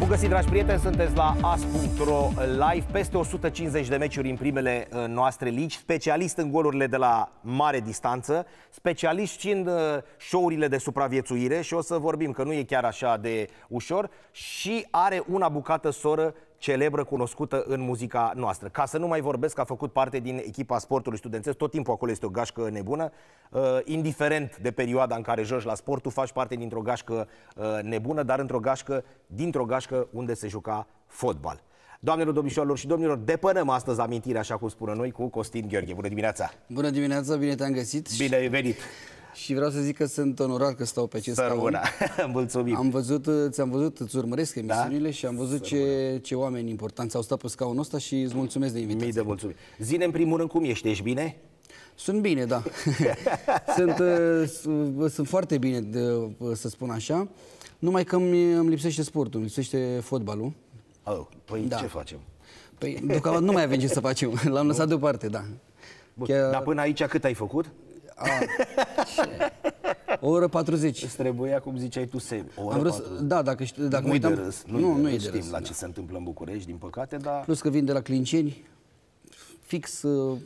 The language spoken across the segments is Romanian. Bun găsit, dragi prieteni, sunteți la AS.ro live. Peste 150 de meciuri în primele noastre ligi, specialist în golurile de la mare distanță, specialist și în show-urile de supraviețuire, și o să vorbim că nu e chiar așa de ușor, și are una bucată soră celebră, cunoscută în muzica noastră. Ca să nu mai vorbesc, a făcut parte din echipa sportului studențesc, tot timpul acolo este o gașcă nebună. Indiferent de perioada în care joci la sport, tu faci parte dintr-o gașcă nebună, dar dintr-o gașcă unde se juca fotbal. Doamnelor, domnișoarelor și domnilor, depănăm astăzi amintirea, așa cum spunem noi, cu Costin Gheorghe. Bună dimineața! Bună dimineața, bine te-am găsit! Bine ai venit! Și vreau să zic că sunt onorat că stau pe acest scaun. Mulțumim. Am văzut, ți-am văzut, îți urmăresc emisiunile, da? Și am văzut ce oameni importanți au stat pe scaunul ăsta și îți mulțumesc de invitație. Mii de mulțumim. Zine în primul rând cum ești, ești bine? Sunt bine, da. sunt foarte bine, să spun așa, numai că îmi lipsește sportul, îmi lipsește fotbalul. Oh, păi da. Ce facem? Păi, deocamdată nu mai avem ce să facem, l-am lăsat deoparte, da. Bun. Chiar... Dar până aici cât ai făcut? O oră 40. Îți trebuia, cum ziceai tu, să... O oră 40. Da, dacă nu-i de râs. Nu știm la ce se întâmplă în București, din păcate, dar... Plus că vin de la Clinceni, fix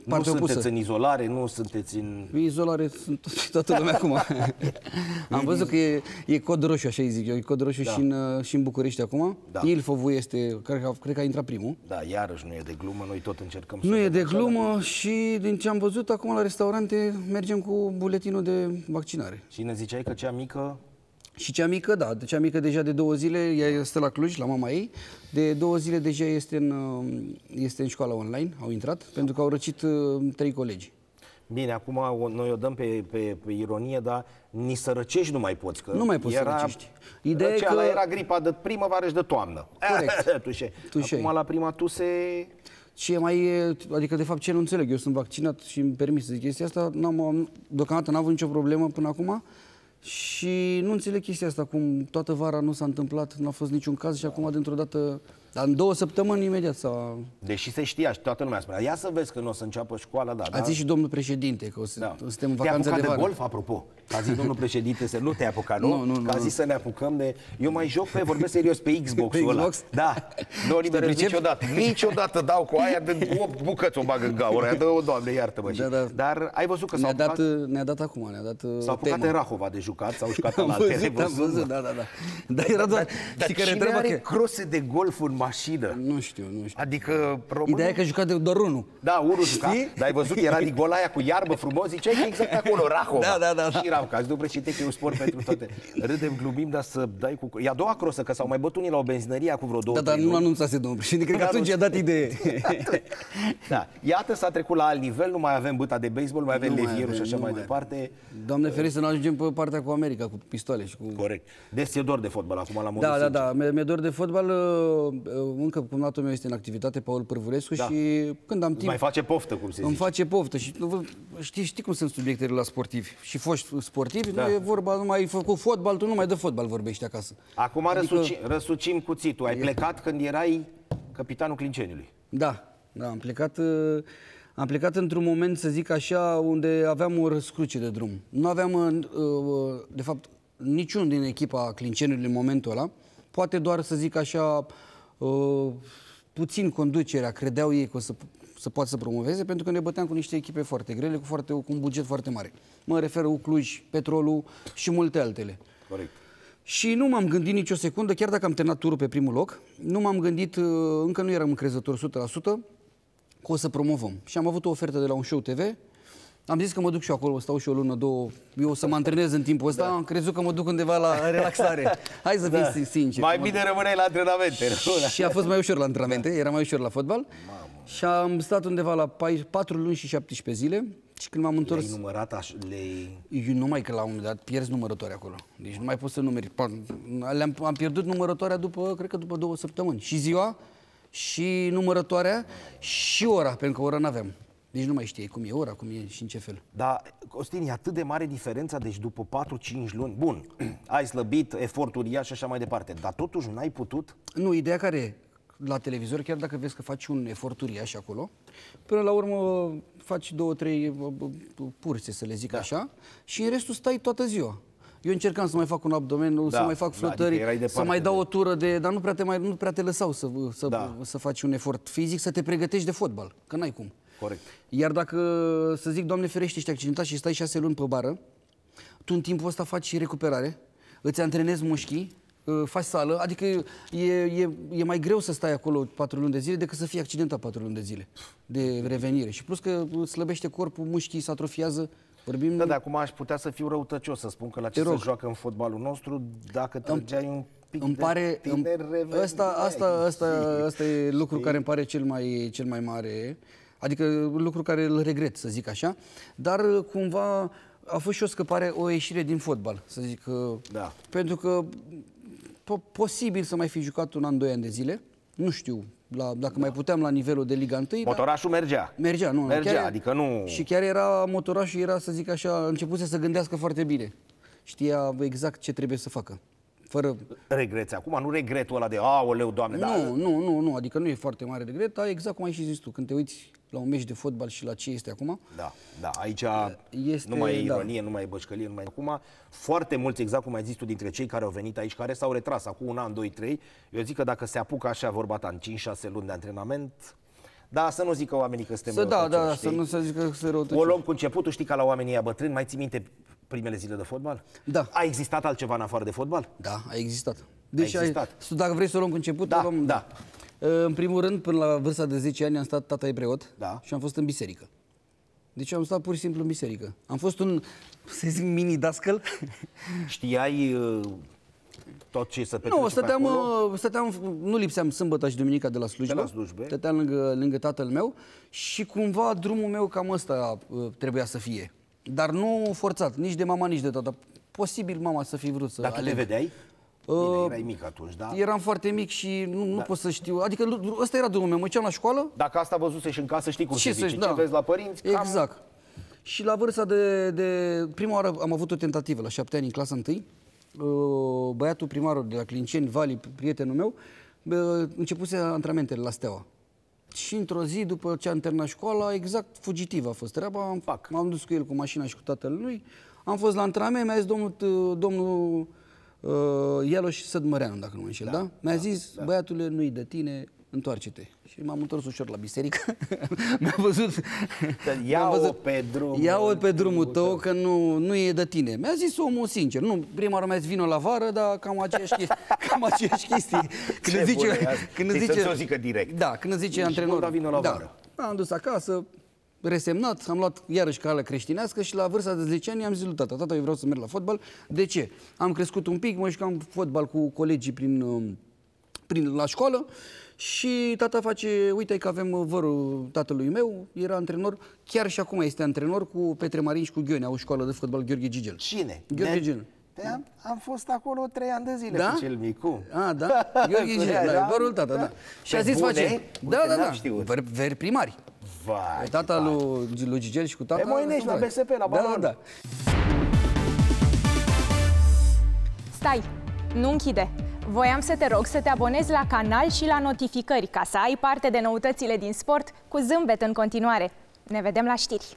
partea opusă. Nu sunteți în izolare, nu sunteți în... Izolare sunt toată lumea acum. Am văzut că e cod roșu, așa îi zic eu, e cod roșu și în București acum. Ilfovul este, cred că a intrat primul. Da, iarăși nu e de glumă, noi tot încercăm să... Nu e de glumă și din ce am văzut acum la restaurante mergem cu buletinul de vaccinare. Și ne ziceai că cea mică... Și cea mică, da, cea mică deja de 2 zile, ea stă la Cluj, la mama ei, de 2 zile deja este în școală online, au intrat, pentru că au răcit 3 colegi. Bine, acum noi o dăm pe ironie, dar ni sărăcești nu mai poți, că nu mai poți să răcești. Ideea că era gripa de primăvară și de toamnă. Corect. Tușe. Acum la prima tuse... Adică, de fapt, ce nu înțeleg, eu sunt vaccinat și îmi permis să zic chestia asta, deocamdată n-am avut nicio problemă până acum. Și nu înțeleg chestia asta, cum toată vara nu s-a întâmplat, nu a fost niciun caz și acum dintr-o dată, dar în 2 săptămâni imediat s-a... Deși se știa și toată lumea spunea, ia să vezi când o să înceapă școala, da. A zis și domnul președinte că suntem în vacanță de vară. Te-ai apucat de golf, apropo? A zis domnul președinte să nu te apuca, nu? Că a zis să ne apucăm de... Eu mai joc vorbesc serios, pe Xbox-ul ăla. Da, nu o liberez niciodată. Niciodată dau cu aia, de 8 bucăți o bag în gaură, aia, dă-o, Doamne, iartă-mă. Dar ai văzut că s-au apucat... Ne-a dat acum, ne-a dat temă. S-au apucat în Rahova de jucat, s-au jucat la televizor. Dar era doar... Cine are crose de golf în mașină? Nu știu. Adică românul... Ideea e că juca doar unul. Da, unul juca. Dar ai văzut, era ligola aia cu iarbă frumos, ziceai că exact acolo, Rahova. Și Ramca, îți dau precinte că e un sport pentru toate. Râdem, glumim, dar să dai cu... E a doua crosă, că s-au mai bătut unii la o benzinărie cu vreo 2 ori. Dar nu anunțase domnul președinte, cred că atunci i-a dat idee. Da, iată, s-a trecut la alt nivel, nu mai avem băta de baseball, nu mai avem levierul și așa mai departe. Doamne ferește să nu ajungem pe partea cu America, cu pistoale și cu... Corect. Deci ți-e dor de fotbal acum la modul... Da, mi-e dor de fotbal. Încă cumnatul meu este în activitate, Paul Pârvulescu, și când am timp... Mai face poftă, cum se zice. Îmi face poftă și știi cum sunt subiectele la sportivi și foști sportivi, nu e vorba, nu mai ai făcut fotbal, tu nu mai de fotbal vorbești acasă. Acum răsucim cuțitul. Ai plecat când erai capitanul Clinceniului. Da, am plecat într-un moment, să zic așa, unde aveam o răscruce de drum. Nu aveam, de fapt, niciun din echipa Clinceniului în momentul ăla. Poate doar, să zic așa, puțin conducerea, credeau ei că o să poată să promoveze, pentru că ne băteam cu niște echipe foarte grele, cu un buget foarte mare. Mă refer Cluj, Petrolul și multe altele. Corect. Și nu m-am gândit nicio secundă, chiar dacă am terminat turul pe primul loc, nu m-am gândit, încă nu eram încrezător 100%, că o să promovăm. Și am avut o ofertă de la un show TV. Am zis că mă duc și eu acolo, stau și o lună, 2, eu o să mă antrenez în timpul ăsta, am crezut că mă duc undeva la relaxare. Hai să fim sinceri. Mai bine rămâneai la antrenamente. Și a fost mai ușor la antrenamente, era mai ușor la fotbal. Mamă. Și am stat undeva la 4 luni și 17 zile și când m-am întors... Le-ai numărat așa? Eu numai că la un moment dat pierzi numărătoarea acolo, deci nu mai poți să numeri. Am pierdut numărătoarea cred că după 2 săptămâni. Și ziua, și numărătoarea, și ora, pentru că ora n-aveam. Deci nu mai știi cum e ora, cum e și în ce fel. Dar, Costin, e atât de mare diferența, deci după 4-5 luni, bun, ai slăbit, efortul uriaș și așa mai departe, dar totuși n-ai putut? Nu, ideea care e, la televizor, chiar dacă vezi că faci un efort uriaș acolo, până la urmă faci 2-3 purse, să le zic așa, și în restul stai toată ziua. Eu încercam să mai fac un abdomen, să mai fac flotări, să mai dau o tură de... Dar nu prea te lăsau să faci un efort fizic, să te pregătești de fotbal, că n-ai cum. Corect. Iar dacă, să zic, Doamne ferește, ești accidentat și stai 6 luni pe bară, tu în timpul ăsta faci și recuperare, îți antrenezi mușchii, faci sală, adică e mai greu să stai acolo 4 luni de zile decât să fii accidentat 4 luni de zile de revenire. Și plus că slăbește corpul, mușchii se atrofiază. Vorbim... Da, acum aș putea să fiu răutăcios să spun că la ce se joacă în fotbalul nostru, dacă trăgeai un pic Asta e lucrul care îmi pare cel mai mare, adică lucru care îl regret, să zic așa, dar cumva a fost și o scăpare, o ieșire din fotbal, să zic, da. Pentru că posibil să mai fi jucat un an, 2 ani de zile, nu știu, dacă mai puteam la nivelul de Liga 1. Motorașul mergea. Mergea, nu. Mergea, chiar, adică nu... Și chiar era, motorașul era, să zic așa, începuse să gândească foarte bine. Știa exact ce trebuie să facă. Fără... Regreți acum, nu regretul ăla de aoleu, Doamne, dar... Nu, adică nu e foarte mare regret, dar exact cum ai și zis tu, când te uiți la un meci de fotbal și la ce este acum. Da, aici este, nu mai e ironie, nu mai e bășcălie, nu mai e acum. Foarte mulți, exact cum ai zis tu, dintre cei care au venit aici, care s-au retras acum 1 an, 2, 3, eu zic că dacă se apucă așa, vorba ta, în 5-6 luni de antrenament... Da, să nu zică oamenii că suntem răutăcioși, știi? Să nu se zică că se răutăcioși. O luăm cu începutul, știi, ca la oamenii ăia bătrâni, mai ții minte primele zile de fotbal? Da. A existat altceva în afară de fotbal? Da, a existat. Deci, dacă vrei să o luăm cu început, o luăm... Da. În primul rând, până la vârsta de 10 ani, am stat, tata e preot, și am fost în biserică. Deci am stat pur și simplu în biserică. Am fost un, să zic, mini dascăl. Știai... tot ce se petrece. Nu, stăteam, nu lipseam sâmbătă și duminica de la slujbă. Stăteam lângă tatăl meu și cumva drumul meu cam ăsta trebuia să fie. Dar nu forțat, nici de mama, nici de tata. Posibil mama să fi vrut să aleg. Dacă te vedeai? Bine, erai mic atunci, da? Eram foarte mic și nu pot să știu. Adică ăsta era drumul meu, mă duceam la școală. Dacă asta văzusești în casă, știi cum se zice. Ce vezi la părinți? Exact. Și la vârsta de... Prima oară am avut o tentativă, la 7 ani, în clasa 1. Băiatul primarul de la Clinceni, Vali, prietenul meu, începuse antrenamentele la Steaua. Și într-o zi, după ce am terminat școala, exact fugitiv a fost treaba, m-am dus cu el, cu mașina și cu tatăl lui, am fost la antrenament, mi-a zis domnul Ialoș Sădmăreanu, dacă nu mă înșel, da? Mi-a zis, băiatule, nu-i de tine, întoarce-te. Și m-am întors ușor la biserică. Mi-a văzut... Ia-o pe drumul tău, că nu e de tine. Mi-a zis omul sincer. Nu, prima oară mi-a zis vină la vară, dar cam aceeași chestii. Când zice... Să-ți o zică direct. Da, când zice antrenor... Da, vină la vară. Am dus acasă, resemnat, am luat iarăși calea creștinească și la vârsta de 10 ani am zis lui tata, eu vreau să merg la fotbal. De ce? Am crescut un pic, mă jucam fotbal cu colegii la școală. Și tata face, uite că avem vărul tatălui meu, era antrenor, chiar și acum este antrenor cu Petre Marin și cu Ghionea, o școală de fotbal, Gheorghe Gigel. Cine? Gheorghe Gigel. Am fost acolo 3 ani de zile cu cel micu. Ah, da? Gheorghe Gigel, da, vărul tata, da. Și a zis, face, da, veri primari. Vai, tata lui Gigel și cu tata... Pe Moinești, la BSP, la balon. Da, da. Stai, nu închide. Voiam să te rog să te abonezi la canal și la notificări ca să ai parte de noutățile din sport cu zâmbet în continuare. Ne vedem la știri!